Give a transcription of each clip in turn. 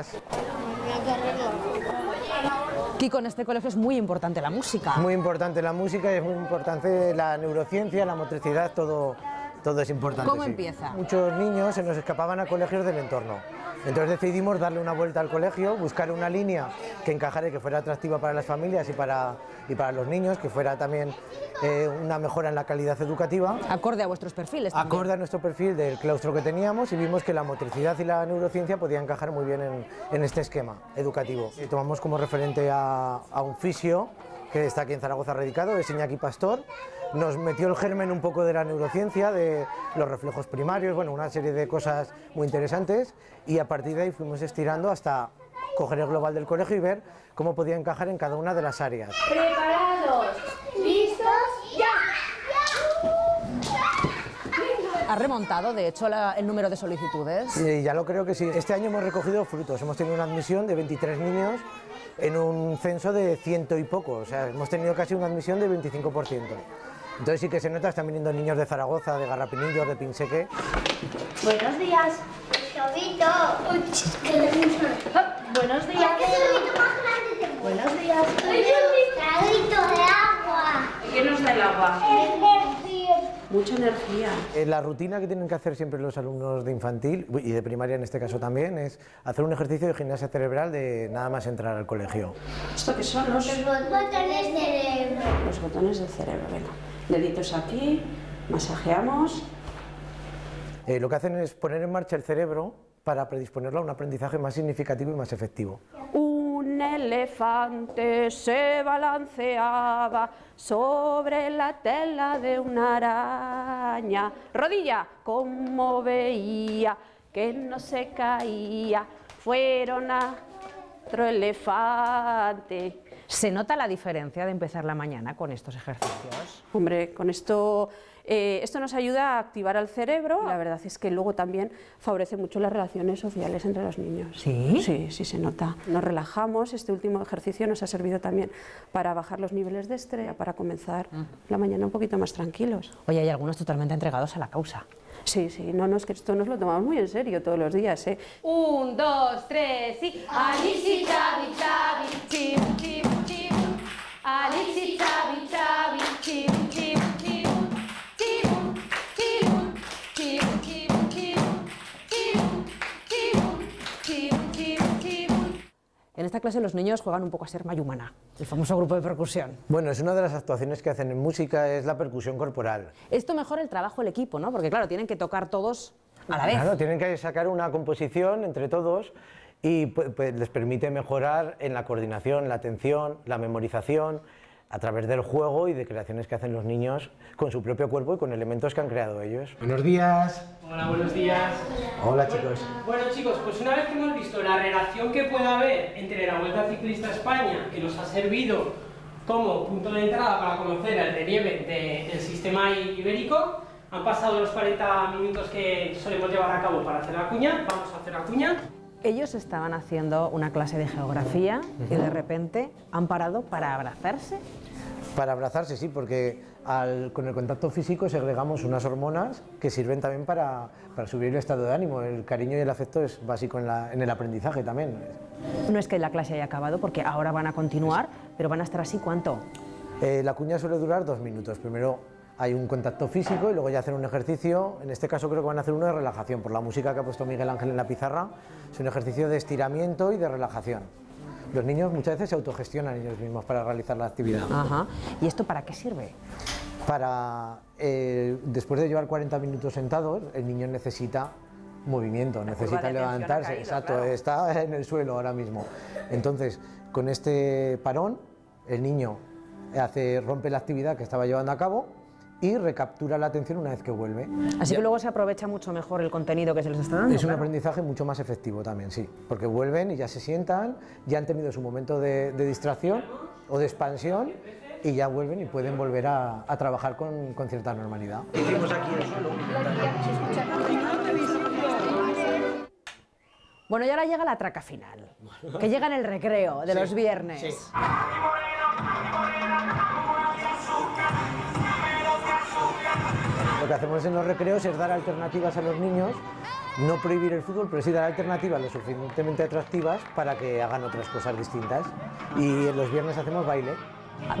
días. Kiko, en este colegio es muy importante la música. Muy importante la música, es muy importante la neurociencia, la motricidad, todo es importante. ¿Cómo empieza? Muchos niños se nos escapaban a colegios del entorno. Entonces decidimos darle una vuelta al colegio, buscar una línea que encajara y que fuera atractiva para las familias y para los niños, que fuera también una mejora en la calidad educativa. Acorde a vuestros perfiles también. Acorde a nuestro perfil del claustro que teníamos, y vimos que la motricidad y la neurociencia podían encajar muy bien en este esquema educativo. Y tomamos como referente a un fisio que está aquí en Zaragoza radicado, es Iñaki Pastor. Nos metió el germen un poco de la neurociencia, de los reflejos primarios, bueno, una serie de cosas muy interesantes, y a partir de ahí fuimos estirando hasta coger el global del colegio y ver cómo podía encajar en cada una de las áreas. ¡Preparados! ¡Listos! ¡Ya! ¿Ha remontado, de hecho, el número de solicitudes? Sí, ya lo creo que sí. Este año hemos recogido frutos, hemos tenido una admisión de 23 niños en un censo de 100 y poco, o sea, hemos tenido casi una admisión de 25%. Entonces sí que se nota, están viniendo niños de Zaragoza, de Garrapinillo, de Pinseque. Buenos días. Chovito. Buenos días. Buenos días. Chavito de agua. ¿Qué nos da el agua? Energía. Mucha energía. La rutina que tienen que hacer siempre los alumnos de infantil, y de primaria en este caso también, es hacer un ejercicio de gimnasia cerebral de nada más entrar al colegio. ¿Esto qué son? Los botones de cerebro. Los botones del cerebro, venga. Deditos aquí, masajeamos. Lo que hacen es poner en marcha el cerebro para predisponerlo a un aprendizaje más significativo y más efectivo. Un elefante se balanceaba sobre la tela de una araña. Rodilla, como veía que no se caía, fueron a otro elefante. ¿Se nota la diferencia de empezar la mañana con estos ejercicios? Hombre, con esto nos ayuda a activar al cerebro. La verdad es que luego también favorece mucho las relaciones sociales entre los niños. ¿Sí? Sí, sí se nota. Nos relajamos, este último ejercicio nos ha servido también para bajar los niveles de estrés, para comenzar la mañana un poquito más tranquilos. Oye, hay algunos totalmente entregados a la causa. Sí, sí, no, es que esto nos lo tomamos muy en serio todos los días, ¿eh? 1, 2, 3, sí. Alisi, Chavi, Chavi, chim, chim, chim. Alisi, Chavi, Chavi, chim, chim, chim. Chim, chim, chim, chim, chim, chim, chim, chim. En esta clase los niños juegan un poco a ser mayumana, el famoso grupo de percusión. Bueno, es una de las actuaciones que hacen en música, es la percusión corporal. Esto mejora el trabajo del equipo, ¿no? Porque claro, tienen que tocar todos a la vez. Claro, tienen que sacar una composición entre todos y pues, les permite mejorar en la coordinación, la atención, la memorización, a través del juego y de creaciones que hacen los niños con su propio cuerpo y con elementos que han creado ellos. Buenos días. Hola, buenos días. Hola, chicos. Bueno, chicos, pues una vez que hemos visto la relación que puede haber entre la Vuelta Ciclista España, que nos ha servido como punto de entrada para conocer el relieve del sistema ibérico, han pasado los 40 minutos que solemos llevar a cabo para hacer la cuña, vamos a hacer la cuña. Ellos estaban haciendo una clase de geografía y de repente han parado para abrazarse. Para abrazarse, sí, porque con el contacto físico segregamos unas hormonas que sirven también para subir el estado de ánimo. El cariño y el afecto es básico en el aprendizaje también. No es que la clase haya acabado, porque ahora van a continuar, pero van a estar así, ¿cuánto? La cuña suele durar 2 minutos. Primero hay un contacto físico y luego ya hacen un ejercicio. En este caso creo que van a hacer uno de relajación, por la música que ha puesto Miguel Ángel en la pizarra. Es un ejercicio de estiramiento y de relajación. Los niños muchas veces se autogestionan ellos mismos para realizar la actividad. Ajá. ¿Y esto para qué sirve? Para, después de llevar 40 minutos sentados, el niño necesita movimiento, necesita levantarse. Exacto, claro. Está en el suelo ahora mismo. Entonces, con este parón, el niño rompe la actividad que estaba llevando a cabo y recaptura la atención una vez que vuelve. Así que luego se aprovecha mucho mejor el contenido que se les está dando. Es un aprendizaje mucho más efectivo también, sí, porque vuelven y ya se sientan, ya han tenido su momento de distracción o de expansión y ya vuelven y pueden volver a trabajar con cierta normalidad. Hicimos aquí el suelo. Bueno, y ahora llega la traca final, que llega en el recreo de los viernes. Sí. Lo que hacemos en los recreos es dar alternativas a los niños, no prohibir el fútbol, pero sí dar alternativas lo suficientemente atractivas para que hagan otras cosas distintas. Y los viernes hacemos baile.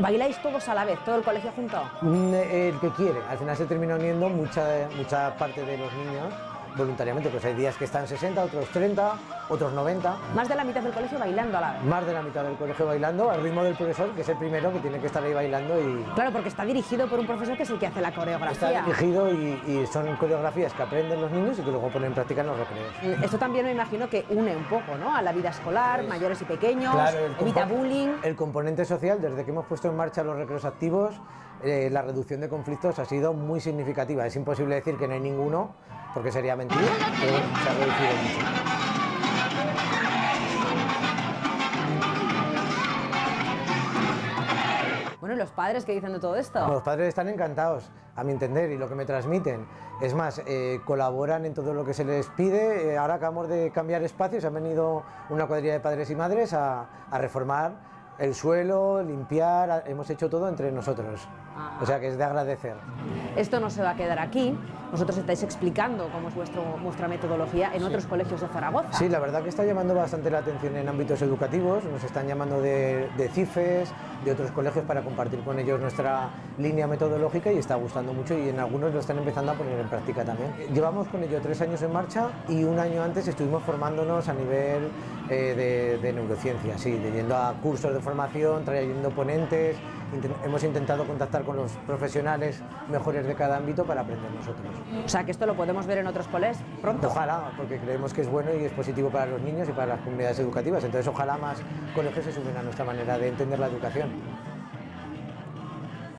¿Bailáis todos a la vez, todo el colegio junto? El que quiere. Al final se termina uniendo mucha parte de los niños voluntariamente, pues hay días que están 60, otros 30, otros 90. Más de la mitad del colegio bailando a la vez. Más de la mitad del colegio bailando, al ritmo del profesor, que es el primero que tiene que estar ahí bailando. Y... claro, porque está dirigido por un profesor que es el que hace la coreografía. Está dirigido y son coreografías que aprenden los niños y que luego ponen en práctica en los recreos. Esto también me imagino que une un poco, ¿no?, a la vida escolar, mayores y pequeños, claro, evita bullying. El componente social, desde que hemos puesto en marcha los recreos activos, la reducción de conflictos ha sido muy significativa. Es imposible decir que no hay ninguno, porque sería mentira, pero se ha reducido mucho. Bueno, ¿y los padres qué dicen de todo esto? Los padres están encantados, a mi entender, y lo que me transmiten. Es más, colaboran en todo lo que se les pide. Ahora acabamos de cambiar espacios, han venido una cuadrilla de padres y madres a reformar el suelo, limpiar, hemos hecho todo entre nosotros. Ah. O sea que es de agradecer. Esto no se va a quedar aquí. Vosotros estáis explicando cómo es vuestra metodología en otros colegios de Zaragoza. Sí, la verdad que está llamando bastante la atención en ámbitos educativos. Nos están llamando de CIFES, de otros colegios, para compartir con ellos nuestra línea metodológica y está gustando mucho, y en algunos lo están empezando a poner en práctica también. Llevamos con ello 3 años en marcha y un año antes estuvimos formándonos a nivel de neurociencia, sí, yendo a cursos de formación, trayendo ponentes. Hemos intentado contactar con los profesionales mejores de cada ámbito para aprender nosotros. O sea, que esto lo podemos ver en otros coles pronto. Ojalá, porque creemos que es bueno y es positivo para los niños y para las comunidades educativas. Entonces, ojalá más colegios se sumen a nuestra manera de entender la educación.